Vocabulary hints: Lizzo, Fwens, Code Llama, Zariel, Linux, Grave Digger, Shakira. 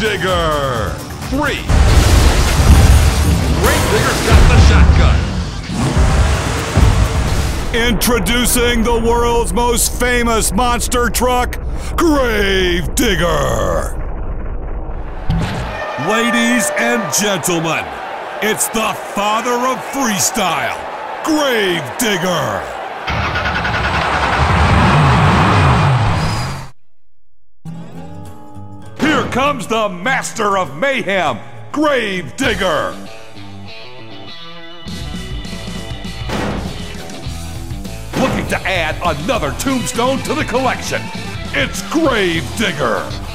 Digger 3. Grave Digger's got the shotgun. Introducing the world's most famous monster truck, Grave Digger. Ladies and gentlemen, it's the father of freestyle, Grave Digger. Here comes the master of mayhem, Grave Digger. Looking to add another tombstone to the collection, it's Grave Digger.